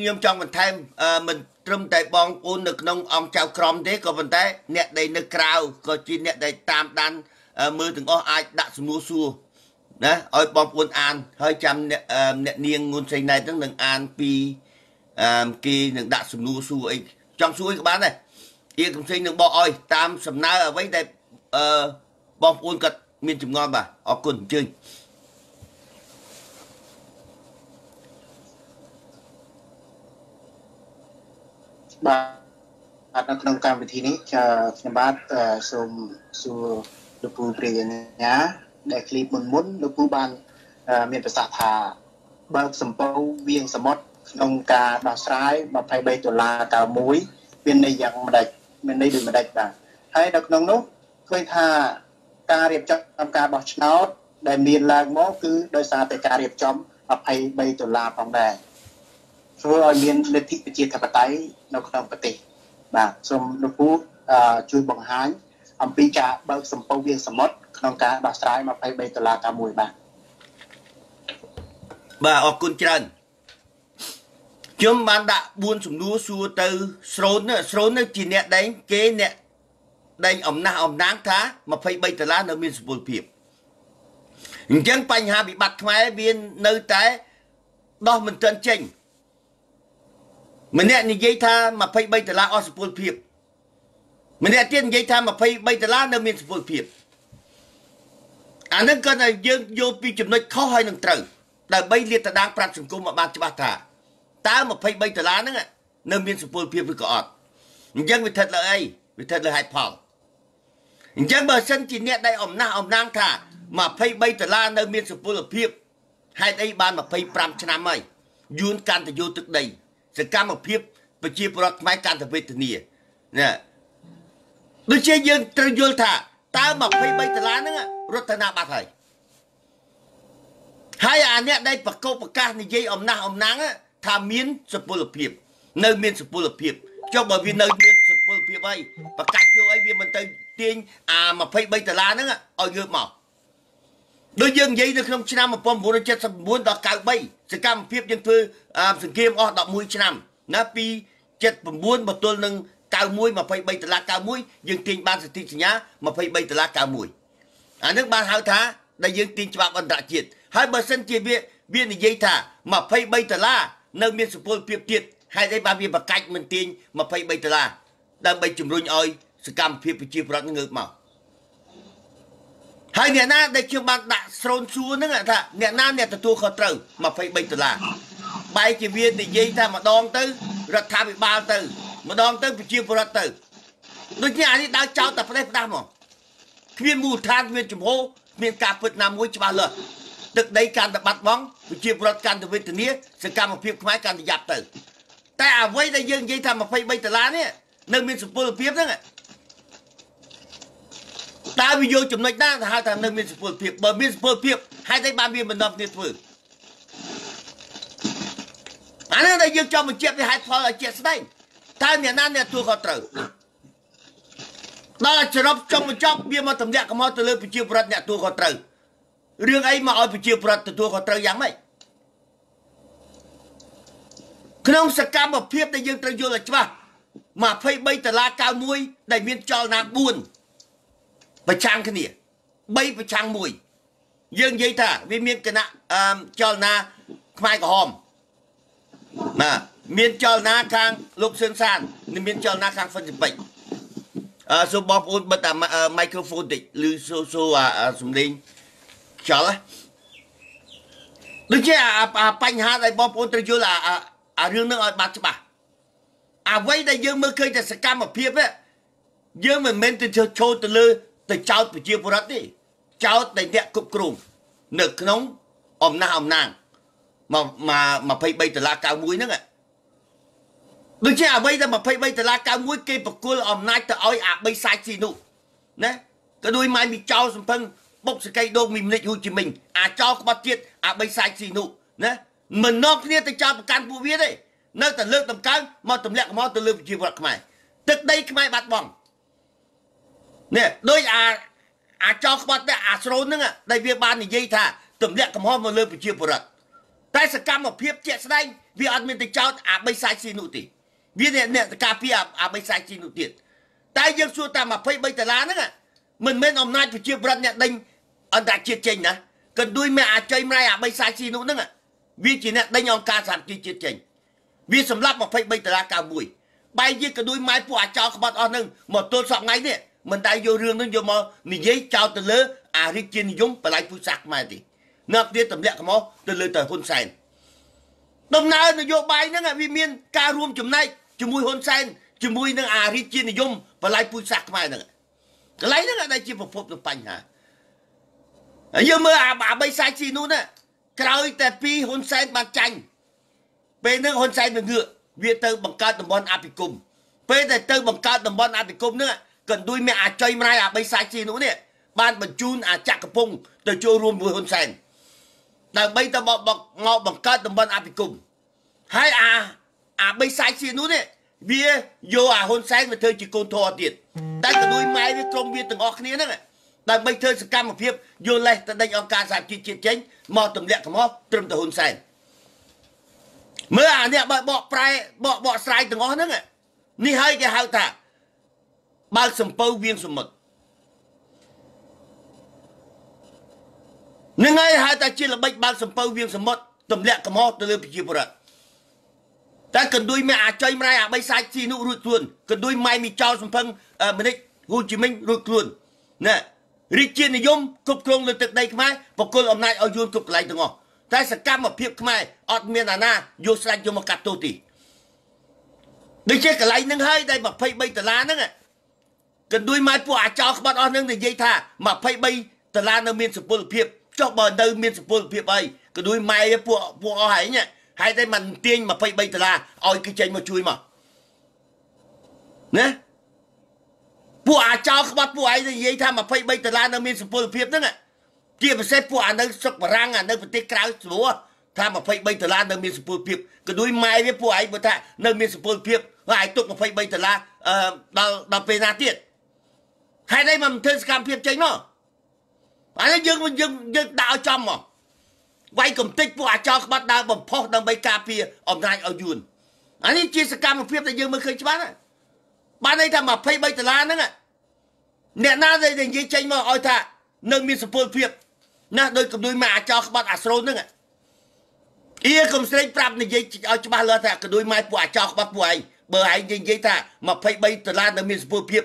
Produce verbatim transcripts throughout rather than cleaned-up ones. nhóm trong mình thêm mình trùm tại bọn u nực nông ông chào crom thế có vấn đề nẹt đầy nực cao có chuyện nẹt đầy tam đan mưa từng có ai đặt mua xua đó ơi bọn quân an hơi chăm nẹt niêng ngôn sinh này tức đừng an pi kia đừng đặt mua xua ấy trong suối các bạn này kia cũng sinh đừng bỏ ơi tam sầm na ở với đây bọn quân cật miền chùm ngon bà ở quần chơi. Bà ở trong cam vị này cho xem bát xôm xù lục bù bề nhá để clip muốn muốn lục bù ban miền bắc thà bác sầm bầu viên sầm mót ông cà đào trái mà phải bay tuần la cào muối bên đây dạng mà đạch bên đây đừng mà đạch bà hay đặc nông nốt khơi thà cà đẹp chấm ông cà bọt nốt để miền là mó cứ đôi xa tại cà đẹp chấm mà phải bay tuần la phòng đài rồi miền lịch thị bị chia thành bảy nó còn bảy tỷ và xong lúc cũ chui bằng hái ông pi cả bao sầm bao viên sầm mót con cá đào trái mà phải bê tơ la cá mùi bà bà ở côn trần chúng bạn đã buôn sủng lúa xua từ sốn sốn nó chỉ nẹt đấy kế nẹt đây ẩm na ẩm nắng thá mà phải bê tơ la nó miền sụp bụi chẳng phải hà bị bật máy viên nơi trái đó mình chân trình mình nè như vậy tha mà phải bay từ lá ở sụp phìp mình nè tiên vậy tha mà phải bay từ lá nó miền sụp phìp anh ấy còn là dương vô pi chụp nơi khó hay nâng trừ là bay liệt là đang practice cùng mà ban cho bác thả ta mà phải bay từ lá nữa nó miền sụp phìp với cọt dân mình thật là ai mình thật là hại phò dân bờ sân chỉ nè đây ẩm na ẩm nang thả mà phải bay từ lá nó miền sụp phìp hai đây ban mà phải pram cho năm ấy yun can thì vô tức đây sự cam mà phép và chia bớt máy can về từ nè nè đôi khi dân trời vô thả ta mà phải bay từ lá nữa rất thân ba thầy hai anh nè đây bạc câu bạc ca này dây ôm na ôm nắng á tham miến sụp bồ phép nơi miến sụp bồ phép cho bởi vì nơi miến sụp bồ phép ấy bạc cạn vô ấy vì mình tới tiên à mà phải bay từ lá nữa ở dưới mỏ đôi dân dây được không chín năm một bom bốn chết bốn đọt cao bay sự cam phép dân thư sự game ở đọt mũi chín năm nó pi chết bốn một tuần nâng cao mũi mà phải bay từ lá cao mũi dân tiền ban sự tiền nhá mà phải bay từ lá cao mũi à nước ban hai tháng đại dân tiền cho bạn đại triệt hai bờ sân chia viên viên dây thả mà phải bay từ lá nâng miền sụp phim triệt hai dây ba viên bạc cạch mình tiền mà phải bay từ lá đang bay chùm run ơi sự cam phép chia bớt ngược màu hai nè na đây chưa bạn đã sồn xua nữa à thà nè na nè tụi khó trừ mà phải bay từ là bay chỉ viên thì dây thà mà đòn tư rồi thà bị bao tư mà đòn tư bị chia vào tư đôi nhà đi đang trao tập đây đang mà viên mù than viên chùm hô viên cà phật nam muối cho ba lượt tức đấy can tập bắt bóng bị chia vào can từ bên từ nia sự cam mà phim máy can từ dạp từ tại à với đây dương dây thà mà phải bay từ lá nè nâng miền sụp bơ phím đó ta video chụp nói ta hai thằng nâng miền sụp phìp bờ miền sụp phìp hai tay ba miền mình nằm tuyệt vời anh ở đây dương cho mình chép với hai thằng là chép đây ta miền nam này thua khó tử đó là chở rắp trong một chóc bia mà thầm đẹp có mò từ lên bị chiêu bật nhẹ thua khó tử riêng ấy mà ở bị chiêu bật từ thua khó tử dám mày không sạc cam một phìp đây dương trời vô là chưa mà phải bay từ la cao muối đầy miền cho nam buồn và trang cái nè bay và trang mùi dương dây thả viên miên cái nạ cho na mai của hòm mà miên cho na khang lục sơn sàn nên miên cho na khang phân dịch bệnh số bom ôn bật à microphone địch lư số số à sùng linh chó đấy đừng chứ à à panh ha đây bom ôn tôi chưa là à à riêng nước ở bát chứ bà à vậy đây dương mơ khơi là scam ở phía ấy dương mình men từ châu từ lư từ cháu bị chia bớt đi cháu để nhẹ cục cụm nực nóng ôm na ôm nàng mà mà mà phải bay từ lá cao muối nữa ạ đừng chứ à bây giờ mà phải bay từ lá cao muối kia bọc cua ôm na từ ơi à bay sai gì nụ nè cái đuôi mai mình cháu sầm phăng bốc cây đô mình lịch Hồ Chí Minh à cháu có bắt chết à bay sai gì nụ nè mình nó kia từ cháu một can bùa biết đấy nơi từ lư tầm cán mà tầm lẹ mà từ lư chia bớt mày tức đây cái mày bắt bỏng nè đôi à à cho các bạn à sôi nữa à đây việc ban thì dây thả tụm lẹ cầm hoa mà lên bị chia bớt แต่สกรรมเพียบเจ็ดไดวิอันมินติจาวอาไม่ใช่สินุติวิเนี่ยเนี่ยกาเปียอาไม่ใช่สินุติแต่ยังสู้ตามมาเพียบไปแต่ละนั่นอ่ะมันไม่อมนาจไปเชียบรันเนี่ยดังอันดับเจ็ดเจนนะกันด้วยแม่อาใจไม่อาไม่ใช่สินุนั่นอ่ะวิจีเนี่ยดังยองการสั่งจีเจ็ดเจนวิสำลับมาเพียบไปแต่ละกาบุยไปยึดกันด้วยไม้ปูอาจาวขบัดอันหนึ่งหมดตัวสองไงเนี่ยมันได้โยเรื่องนั้นโยมนี่ยิ่งจาวแต่เลืออาริจินยงไปไล่ผู้สักมาดินักเรียนตำแหน่งของหมอจะเลยแต่หุ่นเซนตำนานนโยบายนั่นไงวิเมียนการรวมจุ่มในจุ่มมวยหุ่นเซนจุ่มมวยนั่งอาริจินยงไปไล่ผู้สักมานั่นไล่นั่นไงได้จีบพบต้องปัญหาเยอะเมื่ออาบาใบไซซีนู้นน่ะใครแต่ปีหุ่นเซนมาจังเป็นนั่งหุ่นเซนเป็นเงือกเวียเตอร์บังการตำบลอาปิกมเป็นแต่เตอร์บังการตำบลอาปิกมเนี่ยกันด้วยแม่อาใจไม่อาใบไซซีนู้นเนี่ยบ้านบรรจุนอาจักรพงศ์แต่โจรวมมวยหุ่นเซนแต่ใบตะบอกบอกงอบังการตำบลอาปิกุมให้อาอาใบสายสีนู้นเนี่ยเบียโยอาฮอนไซน์มาเธอจีโกนทอติดได้กระดุยไม้ไปกลมเบียต่างออกนี้นั่นแหละแต่ใบเธอสกัมมาเพียบโยเลยแต่ในองค์การสามจีจีเจนมอตำแหน่งของมอตรมตะฮอนไซน์เมื่ออาเนี่ยบอกปลายบอกบอกสายต่างออกนั่นแหละนี่ให้แกหาวตาบางสมบูรณ์เวียงสมบัติยังไงหาแต่จีละใบบางสมบูรณ์เวียงสมบัติตำแหน่งกมอตัวเลือกพิจิตรแต่กันด้วยแม่อาใจไม่อาใบสายสีนุ่งรุ่ยล้วนกันด้วยไม่มีชาวสมพังเอ่อมันนี่ฮูจิมินรุ่ยล้วนน่ะริจินิยมกบกลงเลยตึกใดขึ้นมาปกครองอำนาจเอาโยนกบไหลตรงอ่ะแต่สกัมมาเพียบขึ้นมาอดเมียนานาโยสลันโยมากัดตัวตีได้เช็คกับไหลนั่งให้ได้มาพายใบตะลานั่งอ่ะกันด้วยไม้ปูอาชาวขบัดอ่อนนั่งในเยธามาพายใบตะลานั่งมีสมบูรณ์เพียบชอบบ่อเดิมมีสมบูรณ์เพียบไปก็ดูไม่พวกพวกเอาหายเนี่ยหายได้มันเตี้ยมาไปใบตาเอาอีกใจมาช่วยมาเนี่ยพวกอาเจ้าเขาบอกพวกไอ้เนี่ยยิ่งทำมาไปใบตาเนี่ยมีสมบูรณ์เพียบนั่นแหละเกี่ยวกับเส้นพวกอันนั้นสักบรังอันนั้นเป็นเต็กกลางสมบูรณ์ทำมาไปใบตาเนี่ยมีสมบูรณ์เพียบก็ดูไม่พวกไอ้พวกท่าเนี่ยมีสมบูรณ์เพียบหายตกมาไปใบตาเอ่อเราเราเป็นนาเตี้ยหายได้มันเทศกาลเพียบใจเนาะอันนี้ยังมันยังยังดาวจำอ่ะไว้กับติ๊กพวกอาจารย์บัดดาวบ่พอกดังใบกาเปียออกนายเอายุนอันนี้กิจกรรมเพียบแต่ยังไม่เคยใช่ไหมบ้านไหนทำมาเพียบใบตะลานั่นแหละเนี่ยน่าจะยังยิ่งใจมาอ้อยท่าหนึ่งมีสปอร์เพียบนะโดยกับโดยมาอาจารย์บัดอัศรนั่นแหละเอี่ยกับสไลปรับเนี่ยยิ่งเอาจะมาเลยท่ากับโดยมาพวกอาจารย์บัดพวกไอ้เบอร์ไอ้ยังยิ่งท่ามาเพียบใบตะลาหนึ่งมีสปอร์เพียบ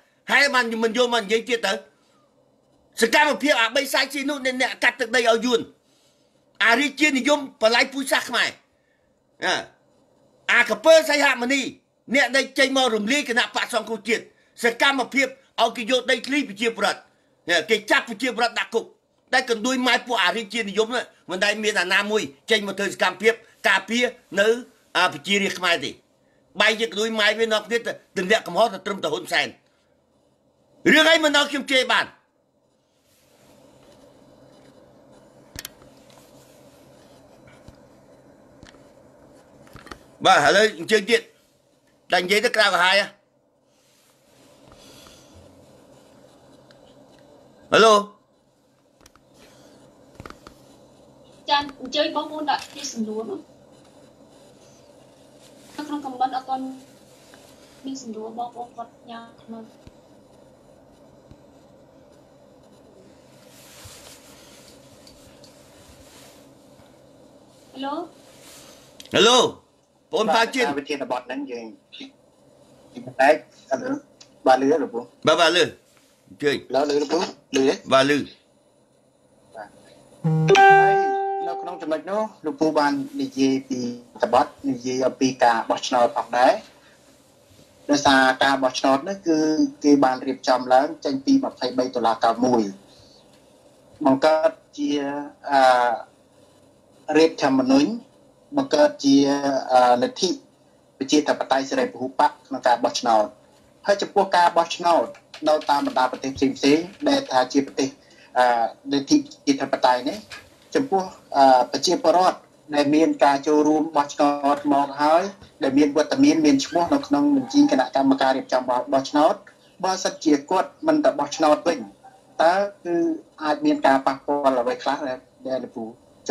hai mình mình vô mình dây tiết tớiสกัมมาเพียบอาใบสายสีนู้นเนี่ยกัดตึกได้เอายุนอาริจินิยมปลายผู้สักใหม่อากระเพื่อใส่หามันนี่เนี่ยได้ใจมอรุมลีขณะปะสองกูจิตสกัมมาเพียบเอากิโยได้คลีไปเชียบรัดเนี่ยเกจับไปเชียบรัดดักกุกได้กันด้วยไม้พวกอาริจินิยมเนี่ยมันได้เมียนาหน้ามุยใจมาเธอสกัมเพียบกาเพียเนื้ออาไปเชียร์ขมายดิใบจะด้วยไม้ไปนอกเนี่ยตึงเล็กกับหอตะตรึมตะหุ่นแสนเรื่องไอ้มันเอาเขี้ยมเจบ้านบ่าเฮ้ยเจอจิตดังเจตะกร้ากับหายอ่ะฮัลโหลจันเจอบ้องมูนอ่ะที่สนุนนักนักกำบันอ่ะตอนมีสนุนบ้องบ้องกอดยาขนาดฮัลโหลฮัลโหลปนพาจินวิธีตะบอดนั่นเองแต่อะไรบาลือหรือปุ๊บบาลือเจ๋งแล้วลือหรือปุ๊บลือบาลือเราขนมจมัดนู้หรือปุ๊บบานดีเจปีตะบอดดีเจอปีกาบอชนอตของได้โดยสากาบอชนอตนั่นคือคือบานเรียบจำแล้วจังปีแบบไฟใบตุลากามุยมันก็เจียเรียบทำมนุษย์ บังเกิดจีเลทิไปจีแต่ปัตยเสรีภูปักนักการบอชนอลให้จะพวกการบอชนอลเราตามบรรดาประเทศสิงเสียในทาจีประเทศเลทิจีแต่ปัตยนี้จำพวกประเทศปรอดในเมียนกาโจรูมบอชนอลมองหายในเมียนวัตเมียนเมียนชั่วนักน้องมันจีขณะการมาการเรียบจำบอชนอลบอสเจียกวดมันแต่บอชนอลเป็นแต่คืออาจเมียนกาปักปอนเราไปคลาสแล้วได้หรือผู้จ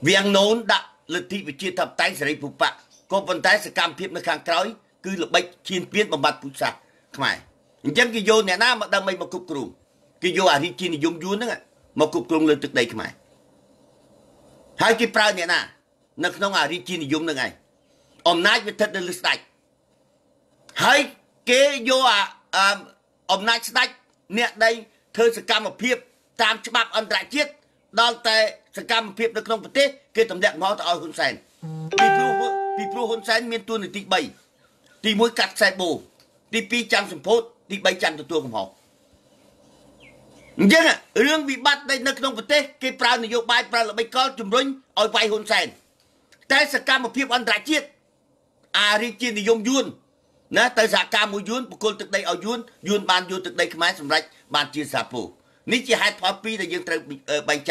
việc nôn đã lực thị bị chia thập tay sẽ đánh phục bạc có vận tải sẽ cam thiệp nó càng trói cứ lực bệnh chiên biến bằng mặt phụ sạc không phải chẳng cái vô này na mà đang mày mà cục cùng cái vô à thì chiên thì dùng vú nữa mà cục cùng lên trước đây không phải hai cái pra này na nó không à thì chiên thì dùng được ngay hôm nay với thật là lực đạiให้เกโยอ่ะอมนายสไตเนี่ยได้เธอสกรรมเพียบตามฉบับอันตรายเจ็ดดอนแต่สกรรมเพียบในกรงประเทศเกิดตำแหน่งมอตอฮุนเซนปีพรูปีพรูฮุนเซนมีตัวหนึ่งตีใบตีมวยกัดใส่โบตีปีจังสมโพธตีใบจังตัวตัวของเขายังอ่ะเรื่องวิบัติในกรงประเทศเกิดปราณนโยบายปราณระเบิดก้อนจุ่มรุ่งเอาไปฮุนเซนแต่สกรรมเพียบอันตรายเจ็ดอาริจินนิยมยุ่นนะแต่จากการมวยยุนบุคคลตึกใดเอายุนยุนบานยุนตึกใดขมายสำหรับบานจีนสาปูนี่จะให้พอปีแต่ยังเติมใบใจ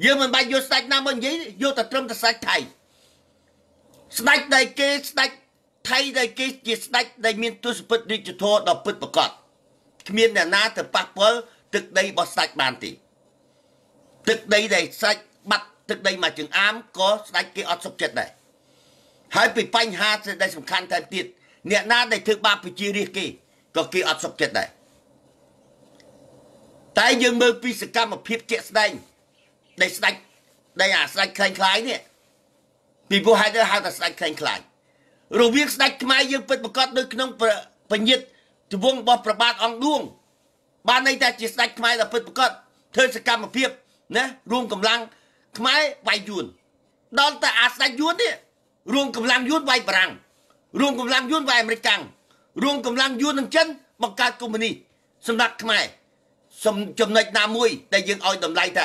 เยอะมันไปโยสไดน้ำมันยิ่งโยตะตรมตะสไดไทยสไดใดเกสไดไทยใดเกสเจสไดใดมีตัวสปดดิจิทัลดอกปิดประกอบมีเนี่ยน่าแต่ปากเปิลตึกใดบอสไดบ้านเต้ตึกใดใดสไดบัดตึกใดมาจึงอ้ามก็สไดเกออดสกเจ็ดใดหายไปปัญหาสไดสำคัญแทนติดเนี่ยน่าได้ถือบาปไปจีรีกีก็เกี่ยวอัดสกเจ็ดได้แต่ยังมือพิสกรรมพิบเจ็ดได้ได้ได้ได้อ่ะได้คล้ายๆเนี่ยปีบัวหายได้หายแต่ได้คล้ายๆรูปวิ่งได้ทำไมยังเป็นประกอบด้วยขนมปังยิดที่วงบอประบาดอ่องดวงบ้านในแต่จีได้ทำไมแต่เป็นประกอบเธอสกรรมพิบนะรวมกำลังทำไมไวยุนตอนแต่อาศัยยุนเนี่ยรวมกำลังยุนไวปรังรวมกำลังยุ่นไว้อเมริกันรวมกำลังยุ่นทั้งเช่นบังการกุมนีสำนักทำไมสมจำนวนนามวยแต่ยังเอาดำไรแต่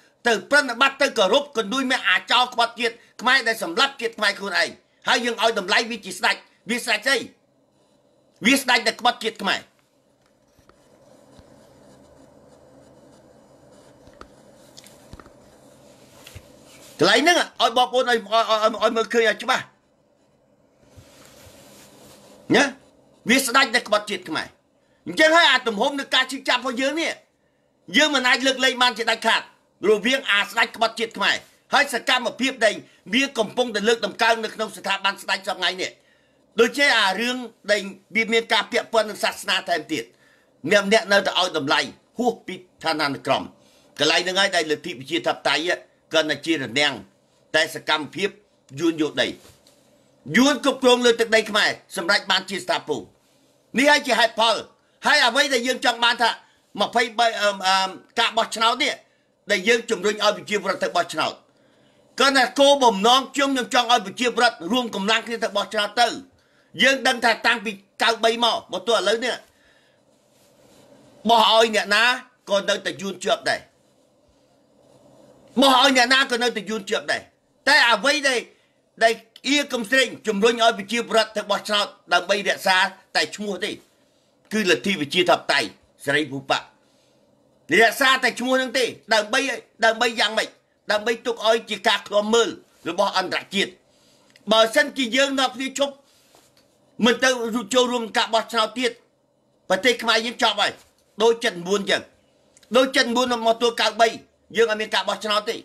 ตึกปรนบัตตึกกระรูปกันด้วยไม่อาจเจ้าขวัดจิตขมายได้สำลับจิตขมายคนไอ้ให้ยังเอาดำไล่วิจิตรวิสัยใจวิสัยได้ขวัดจิตขมายแต่ไรนึงอ่ะไอ้บอกคนไอ้ไอ้ไอ้เมื่อคืนอ่ะใช่ปะเนี่ยวิสได้ในกบฏจิตทำไมยังให้อาตมหมในการชิงจับพอเยอะเนี่ยเยอะมันนายเลือกเลยมันจะได้ขาดรูเวียงอาสได้กบฏจิตทำไมให้สกัดมาเพียบได้เบี้ยกำปงแต่เลือกดำกลางในขนมสถาบันสไตล์จังไงเนี่ยโดยใช้อาเรื่องในบีเมียนการเปียปนศาสนาแทนติดเนี่ยเนี่ยเราจะเอาดำไรหูปิธานานกรมกระไรนั่งให้ได้เลยที่พิจิตรไตยอ่ะกันในจีนแดงแต่สกัดเพียบยืนอยู่ได้ยุนกบกลงเลยตึกใดขึ้นมาสำหรับบานจีสตาปูนี่ให้จีให้พอให้เอาไว้ได้ยืนจังบานท่ามาไปกะบอชนาวเนี่ยได้ยืนจุ่มรุ่งเอาไปจีบรัตบอชนาว Tôi là cô bồng non chung nhưng trong oi của chiếc vật luôn cùng năng khi ta bỏ cho tư. Dương đang thả tăng bị cao bay mò một tuần lớn nữa. Bỏ oi nhẹ ná còn nơi ta dùn trượp này. Bỏ oi nhẹ ná còn nơi ta dùn trượp này. Tại à vây đây, đây yêu công sinh chùm rung oi của chiếc vật ta bỏ cho đang bay đẹp xa tại chung mùa đi. Cứ là thi về chia thập tay, sẽ rây vụ bạc. Đẹp xa tại chung mùa nâng tì, đang bay, đang bay giang mạch. Đang bây tục oi chỉ các con mơ rồi bỏ ăn rạc chiệt bởi sân chỉ dương nó phía chúc mình ta rút châu rùm cả bọt sao tiết và thế kia mai dân chọc rồi đôi chân buồn chẳng đôi chân buồn là một tôi càng bay dương ở miền cả bọt sao tí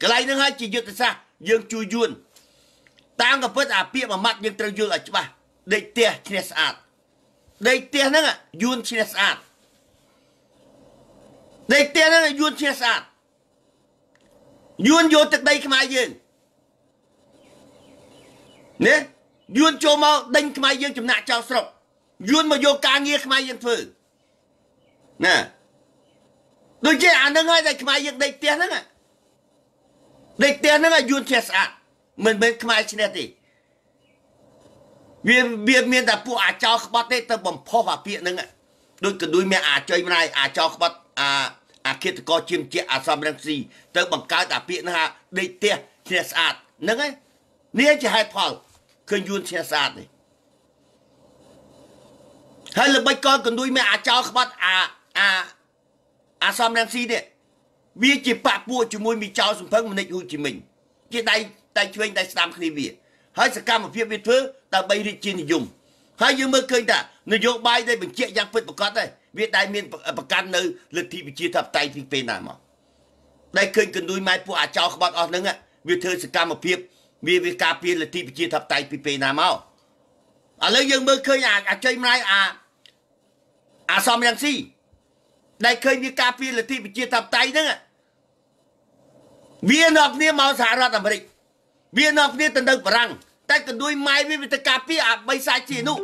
cái này nữa chỉ dương từ xa dương chui dùn ta gặp bất ả phía mà mặt dương trời dương ở chỗ bà đây tia trên sát đây tia nữa à dùn trên sát đây tia nữa là dùn trên sát Duyên vô từ đây khám ai dương Nế Duyên cho mau đánh khám ai dương chùm nạ trao sọc Duyên mà vô ca nghe khám ai dương thử Nè Đôi chế à nâng ai đây khám ai dương đây tiếng nâng à Đây tiếng nâng à duyên chế sạc Mình bên khám ai xin nè tì Vì mình đã phụ à trao khắp bọt đây ta bỏng phó phá phía nâng à Đôi cử đuôi mẹ à chơi bên này à trao khắp bọt à à khi ta có chim chè à xong răng xì tới bằng cái đã biết ha đây tia xe sạt nâng ấy nế chỉ hai thằng khơi dùn xe sạt này hay là bây con còn đuôi mẹ à cháu bắt à à à xong răng xì đấy vì chỉ bạc bùa chỉ môi mình cháu dùng phấn mình định hụt chỉ mình chỉ tay tay chuyên tay làm cái gì hãy sẽ cam một phía bên phía ta bay đi trên dùng hãy dùng mơ khơi ta người vô bay đây mình chạy giang phết một con đây Vì đại miền bà cán nơi lực thị bị chia thập tay thì phê nà mà Đại khơi cần đuôi mai phụ à cháu không bắt ọt nâng á Vì thơ sẽ ca một phiếp Vì vì ca phiên lực thị bị chia thập tay thì phê nà mà À lời dân mơ khơi à chơi mai à À xong răng si Đại khơi như ca phiên lực thị bị chia thập tay nâng á Vì nọc nha màu xa rát ảm rịch Vì nọc nha tần đơn bà răng Đại cần đuôi mai vì thơ ca phiên à bây xa chì nụ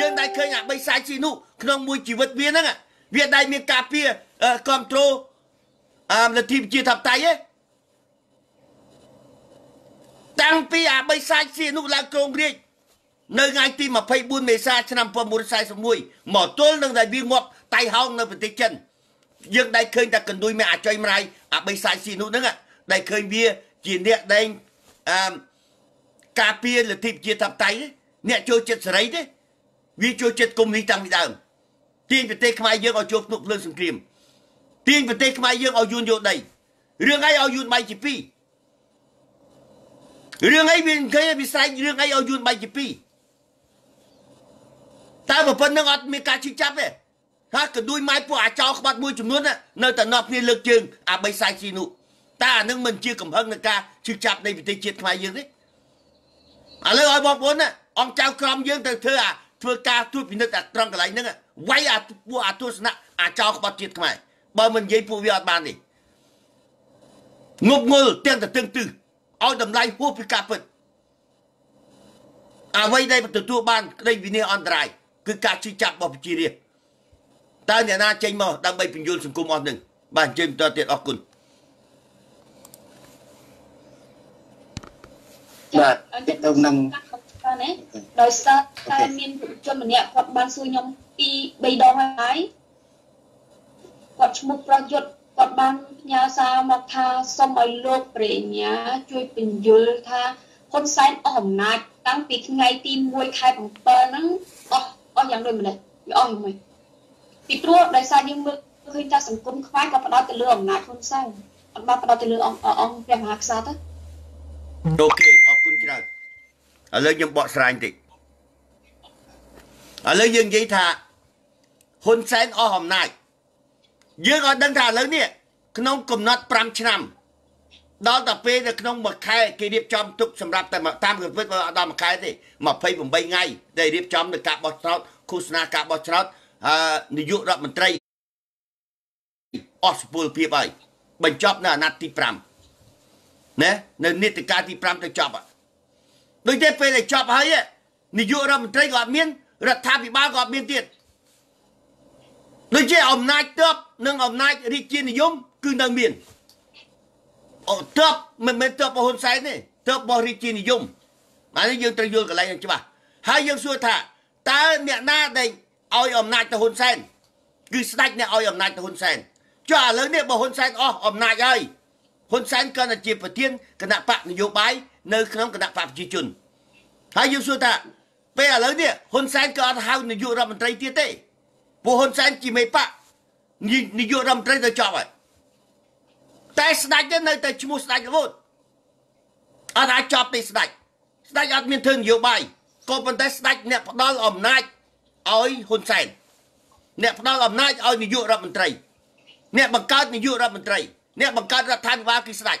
Dương đại khơi à bây xa chì nụ Nông mùi chỉ vật viên á Việt đại miền cà phê control là thịt chia thập tay ấy Tăng phê à bây xa xì nụ là công riêng Nơi ngay tìm mà phây buôn mê xa Chân nằm phần mùi xa xa mùi Mỏ tốt nâng đại viên ngọc tay hông nâng phần tích chân Nhưng đại khơi ta cần đuôi mẹ à cho em này À bây xa xì nụ nâng á Đại khơi bia chỉ nẹ đánh cà phê là thịt chia thập tay ấy Nẹ cho chết sấy đấy Vì cho chết công lý tăng đi đàm Tiên về tế khám ai dương ở chỗ nộp lương xung kìm Tiên về tế khám ai dương ở dùn dột này Rương ấy ở dùn bay chỉ phí Rương ấy vì sạch rương ấy ở dùn bay chỉ phí Ta vào phần nâng ọt mê ca chích chắp ấy Há cử đuôi mai phụ á cháu khắp bắt mùi chùm nuốt á Nơi ta nọp nghe lực chừng á bây sạch xì nụ Ta á nâng mình chưa cầm hân nâng ca chích chắp đây vì tế chết khám ai dương đấy Á lời ôi bọc bốn á Ông cháu khám dương ta thơ á Thưa ca thua bình đất đặt trong cái này nữa Quay à thua à thua sẵn à cháu không bắt chết không ai Bởi mình dây phụ vi hoạt bàn đi Ngục ngồi tên là tương tư Ôi đầm lai hô phí ca phật À vây đây mà tự thua bàn Đây vì nè on đài Cứ ca suy chạp bỏ phí chi riêng Ta nè na chênh mò đang bay bình dương xung cung on đừng Bạn chơi mình tỏa tiệt ọc cùn Bạn Tiếp tục nằm Đói xa ta miên vụ cho mình nhạc quạt ban xui nhóm Khi bày đo hoa lái Quạt mục ra dột Quạt ban nhà xa mọc tha Xong mọi lô bể nhá Chui bình dùl tha Khôn xanh ổm nạch Tăng phí ngay tim môi khai bằng bờ nắng Ôi nhắn đôi mình này Ôi mày Vì trua đói xa nhưng mực Khi ta sẵn côn khoái Quạt đói tự lừa ổm nạch khôn xanh Quạt ba đói tự lừa ổm Rèm hạc xa tất Ok, ổm côn chứ nào Ở lời dân bỏ xa anh chị Ở lời dân dây thà Hôn sáng ở hôm nay Dương ở đơn thà lớn nè Nông cùng nọt pram chăm Đó là phê là nông mà khai Khi điệp chom tục xâm rạp tại mạng tam Gần vứt vào đó mà khai thì Mà phê vùng bay ngay Để điệp chom được cả bọt sọt Khu xa cả bọt sọt Nhi dụ rộp mình trây Ở sử bùl phía vậy Bình chóp nà nát tí pram Nè Nên nít tí ca tí pram tới chóp ạ Đôi tế phê này chọp hơi á Nhi dụ ra một trái gọt miên Rồi thả bị ba gọt miên tiệt Đôi chế ổng nạch tớp Nâng ổng nạch đi chiên thì dùm Cứ nâng miên top mình top hôm sáng này top origin dùng mà nó dương tây dương cái này chứ bà hai dương xuôi thả ta nẹn na đây oi ẩm nai ta hôn sen cứ sạch nè oi ẩm nai ta hôn sen cho lớn nè bà hôn sen o ẩm nai ơi hôn sen cần là chỉ phải thiên cần nạp phạm nhiều bái nơi không cần nạp phạm chỉ chuẩn hai dương xuôi thả bây giờ lớn nè hôn sen cần hao nhiều dụ ra mình tây tiết đấy bộ hôn sen chỉ mấy phạm nhiều nhiều ra mình tây tới cho vậy ta sạch đến nơi ta chỉ muốn sạch luôn ở đây cho đi sạch sạch ở miền thường nhiều bài có vấn đề sạch nè phải đo ẩm nai oi hôn sen nè phải đo ẩm nai oi nhiều dụ ra mình tây nè bằng cát nhiều dụ ra mình tây nè bằng cát ra than vào cái sạch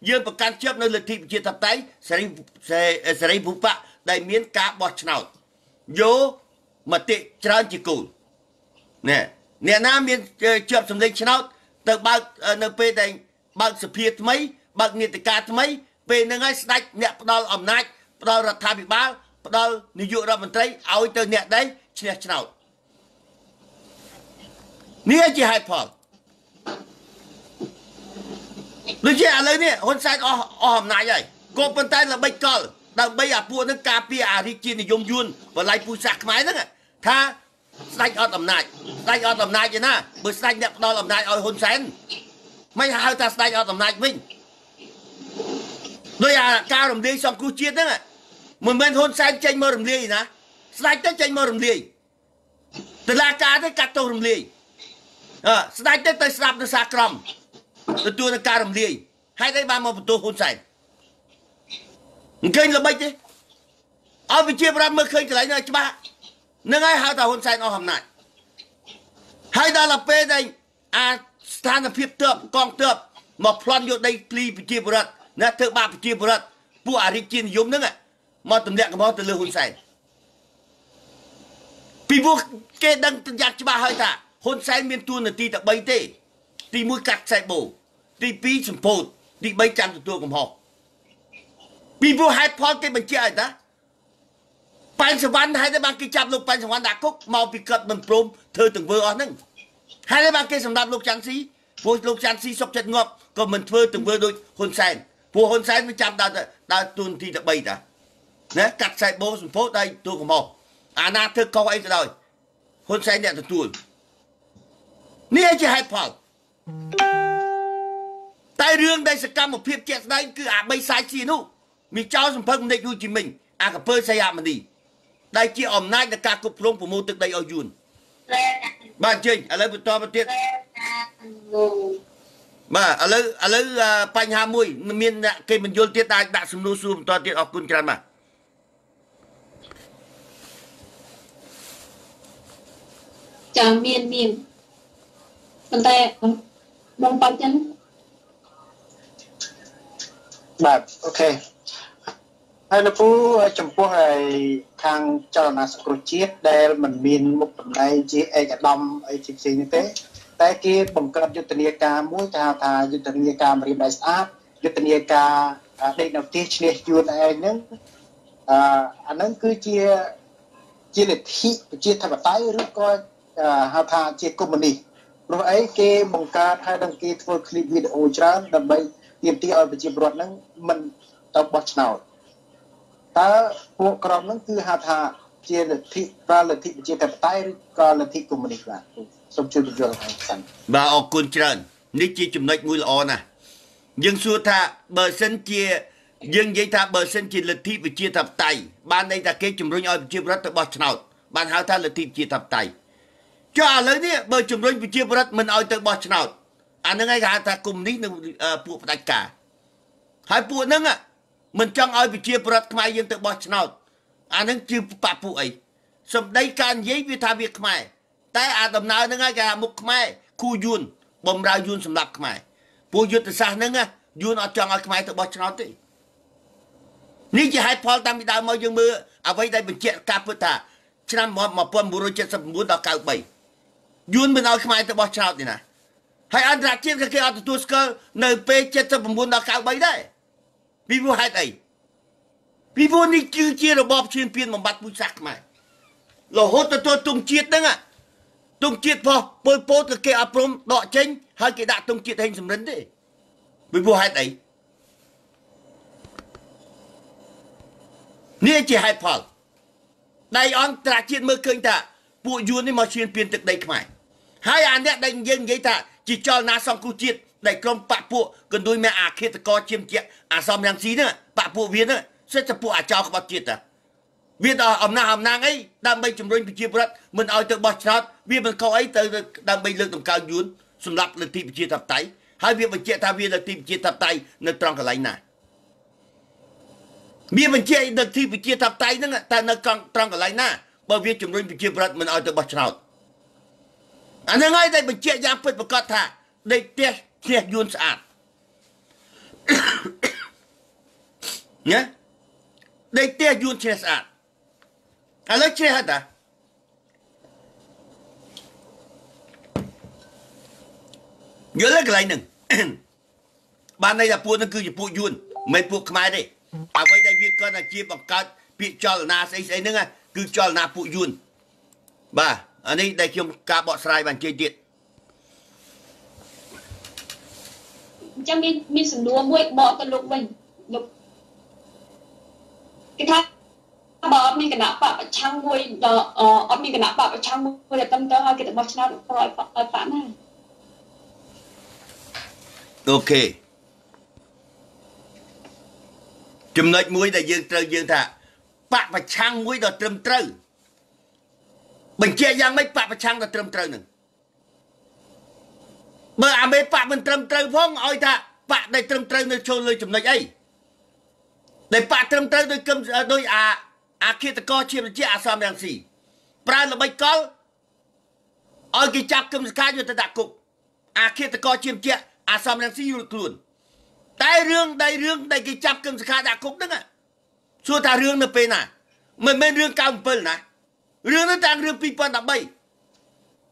dân và can chớp nơi lịch thị chia thập tái sẽ sẽ sẽ vụ bạ đại miến cá bọt nào vô mà tệ trơn chỉ cùn nè nè nam miền chớp sầm lên nào từ ba nè về đây bằng sự phiệt mấy bằng nhiệt tình cá mấy về nơi ngay sạch nè đo ẩm nai đo ra thà bị ba đo nụ dụ ra mình thấy ao từ nè đấy nè nào nè chỉ hai phần lúc chị à lấy nè hôn sai o o hầm nai vậy cô bên tay là bây giờ đang bây à pua nó cà pia à thì chi này dùng yun và lấy pua sạc máy nữa tha sạch ở tầm nai sạch ở tầm nai vậy na bữa sạch nè đo tầm nai oi hôn sen mấy hai ta sạch ở tầm nai mình đôi à cao đồng đi xong cứu chiết đấy mình bên hôn sen tranh mơ đồng đi nè sạch tới tranh mơ đồng đi từ la cá tới cắt tàu đồng đi à sạch tới tới sạp tới sạc cầm tôi tôi là cá đồng đi hai tay ba màu tôi hôn sen kênh là bách đấy ở vị trí ra mơ kênh cái này chứ ba nên ai hai ta hôn sen ở hôm nay hai ta là pe đây à than là phiệt tượng con tượng mà plan vô đây kli vị trí bớt nè thứ ba vị trí bớt bu à vị trí yếm nữa này mà tầm lẹ cái bao từ lừa hôn sen vì bu kê đăng từ giặc chứ ba hai ta hôn sen miền tuôn là ti tập bay tê ti mũi cắt sai bổ ti pi sủng phồn ti bay chăn từ tua cùng họ vì vua hai phó cái mình chơi đó ban sờ ban hai đứa ban kia chạm lục ban sờ ban đã cúc màu bị cật mình prom thơ từng vừa ở nưng hai đứa ban kia sầm đạp lục chán xí vua lục chán xí sọc chật ngọc còn mình thơ từng vừa đôi hôn sen vua hôn sen mới chạm đào đào tuần thì đã bay đã nè cắt sai bố sủng phốt đây tôi của màu à na thơ câu ấy rồi hôn sen nhận từ tuần nè chỉ hai phó tai riêng đây sẽ cam một phiên chết đây cứ à bay sai xí nu mình cháu dùng phân định Hồ Chí Minh à cả phơi xây hạ mà đi đây chỉ ẩm nai là cả cục lông của mô tức đây ở dùn bà Trinh ở lấy một to một tiết bà ở lấy ở lấy bánh hai mươi miền cây mình vô tiết ta đã xung đô xu một to tiết ở côn tràn mà chào miền miền con tay bông bánh chân bà ok hay là phú chấm phú hay thang cho là sốt chết đây mình miền một tuần này chỉ ai cả đông ai chỉ xin như thế tại kia bồng cơn dư tình ca muối thao thà dư tình ca mà đi đại sát dư tình ca đây đầu tiên chia dư này nướng anh nướng cứ chia chia để thi chia thay vào tái lúc coi thao thà chia cùng mình đi lúc ấy kia bồng cơn hay đăng ký thôi clip video chán đầm bấy tiêm ti ở bên chiêm ruột nướng mình tập bóc nào ta buộc còng nó cứ hà thà chia lệch thị ra lệch thị chia thành tay còn lệch thị cùng mình là xong chưa được rồi bà ở côn trần đi chia chùm lệch mũi lò nè dân xua thà bờ sân chia dân giấy thà bờ sân chia lệch thị và chia thập tay ban đây ta kế chùm rối nhoi chia bớt tới bớt nào ban háo thà lệch thị chia thập tay cho à lấy nè bờ chùm rối chia bớt mình oi tới bớt nào anh ngay hà thà cùng ní buộc tất cả hai buộc nâng à mình trong ai bị chia bớt khai dân tự bớt nào anh ấy chưa bạc phụ ấy xong đây can giấy vi tha việc khai tại à tầm nào nữa ngay cả một khai khu yun bom ra yun sầm lắc khai phụ yun từ xa nữa ngay Dùn ở trong ở cái tụi bọt nó đi. Ní chỉ hai Paul tam bị đau môi dương mưa. À vậy đây mình chuyện Caputa. Cho nên một một phần buổi chiều sập buổi đào cạo bảy. Dùn bên ở cái máy tụi bọt nó đi nè. Hai anh ra chiếc cái kia ở tụi tôi nơi pe chết sập buổi đào cạo bảy đấy. Vì vô hai đấy. Vì vô ní chưa chia được bọt chuyên viên mà bắt mũi sạc mà. Lò hốt tụi tôi tung chiết đấy à. Tung chiết pho, bôi bôi từ kia apron đọ chênh. Hai cái đã tung chiết hình sầm rấn đấy. Vì vô hai đấy. Nghĩa chỉ hai phần. Đây ông trả chiên mơ kênh ta. Bộ dùn đi mà xuyên phiên thực đây khmai. Hai anh đã đánh dân giấy ta. Chỉ cho ná xong cụ chiết. Đại công bạc bộ. Cần đôi mẹ à khi ta có chiêm chiếc. À xong làm gì nữa. Bạc bộ viên nữa. Sẽ tập bộ à cho các bác chiết ta. Vì ta ẩm năng ẩm năng ấy. Đang bây chùm rôn bị chiếc bật. Mình oi tự bọt sát. Vì mình có ấy tới đang bây lương tổng cao dùn. Xùm lặp là tìm chiếc thập tay. Hai việc mình chạy ta viên là tìm chiếc thập tay. Nên trong cái lánh này. Vì mình chia được thì bị chia thập tay nữa ta nó con trong cái này nè bởi vì chúng mình bị chia bớt mình ở từ bớt nào anh ngay đây mình chia giáp phết và cắt thả để test test yun sạch nhé để test yun chia sạch anh lấy chia hết à nhớ lấy cái này nè ban này là buôn nó cứ chỉ buôn yun mấy buôn cái máy đây. À vậy đây việc con là chia bằng cách bị cho là na xây xây nữa à cứ cho là na phụ yun bà anh ấy đây trong cá bọ sài bàn chơi điện trong biên biên sườn đua muỗi bọ con lục mình lục cái tháp bọ mình cái nắp bọ và trang muỗi đó ở mình cái nắp bọ và trang muỗi để tâm tư hai cái bọ nó rồi rồi phản này ok. Chùm nách muối là dương trâu dương thả bạc và chang muối là trầm trâu mình chia giang mấy bạc và chang là trầm trâu nè bờ à mấy bạc mình trầm trâu phong oi thả bạc đây trầm trâu nơi trôi lơi chùm nách ấy để bạc trầm trâu đôi cơm đôi à à kia ta co chia chia à sao đang xì pra là mấy con oi kia chắp cơm cá vô ta đặt cục à kia ta co chia chia à sao đang xì luôn luôn đại rương đại rương đại cái chắp cơm sạc đã cục đó à, xua ta rương nó bên à, mình bên rương cao một phần à, rương nó đang rương pi pon đã bay,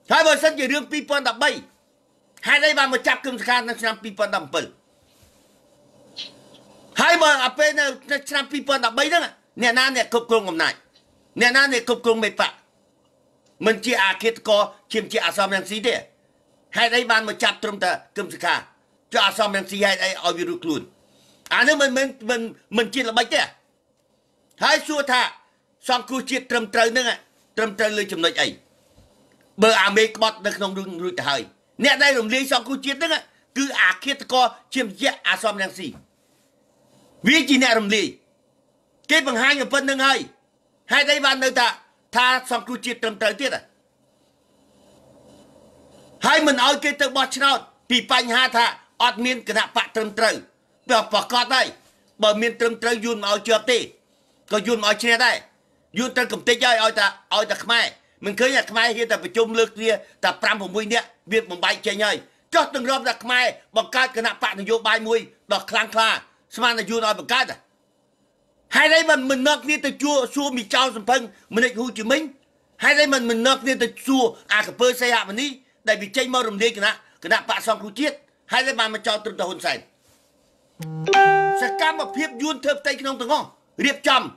hai vợ sân chỉ rương pi pon đã bay, hai đây bà một chắp cơm sạc nó chăm pi pon đầm phần, hai vợ ở bên nó chăm pi pon đã bay đó à, nè na nè cục cồn ngầm này, nè na nè cục cồn mệt bạc, mình chỉ à kết co chiếm chỉ à xong làm gì đấy, hai đây bà một chắp trong ta cơm sạc cho à xong em xì hay ai ở virus luôn à nếu mình mình mình mình chia là bách đấy hãy xua thả xong cứ chia trầm trơi nữa à trầm trơi lên chấm nợ ấy bờ à mấy bọt được không rung rung thời nè đây đồng lý xong cứ chia nữa à cứ à kia co chiếm chia à xong em xì vì chỉ nè đồng lý cái bằng hai người phân nâng hai hai đây ban đầu ta tha xong cứ chia trầm trơi tiết à hai mình ở cái tờ bọt nào bị banh ha thả ở miền cái nắp bạc trầm trừ, bờ bờ cát đây, bờ miền trầm trừ yun màu chưa tê, còn yun màu chưa đây, yun trầm cầm tê chơi oi ta oi ta khmai, mình cứ nhặt khmai khi ta phải chôm lược kia, ta pram của mui nè, biết mình bay chơi nhơi, cho từng rộp ta khmai, bờ cát cái nắp bạc nó vô bay mui, đọt khang kha, xem là yun oi bờ cát à, hai đây mình mình nóc nè ta chua chua mì trao sầm phăng, mình định Hồ Chí Minh, hai đây mình mình nóc nè ta chua à cái bơ xây hạ mình đi, đại vì chơi mau rầm đi cái nè, cái nắp bạc xong khu chiết. Hai cái bàn mà cho trầm trà hôn say, sẽ cam mà phép yun thơm tay cái nông từng ngon, riệp chầm,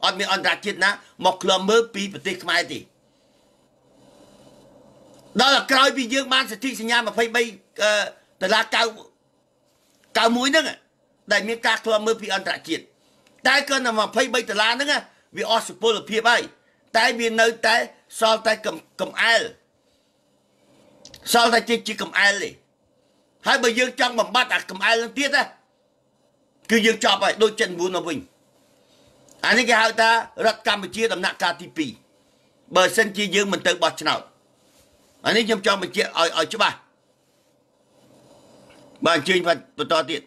anh mới anh ra chiếc ná một lần mới bị bật tê mai tỷ. Đó là cái vì dương ban sẽ thi sinh nhà mà phải bay, từ là cao cao mũi nữa, đại miếng cá lần mới bị anh ra chiếc. Tại cơn là mà phải bay từ là nữa, vì Osipol là phía bay, tại vì nơi tại sau tại cầm cầm ai, sau tại chiếc chỉ cầm ai đi, hai bây dương trong bằng bát à cầm ai lên tiết á. Cứ dương chọp vậy, đôi chân buồn nó bình. อันนี้ก็หาตารัฐกัมพูชีตำหนักการที่ปีเบอร์เซนจียืมมันเติมบอชนาวอันนี้ยมจอมมันเจียออยออยใช่ป่ะบางจีนพันตัวติด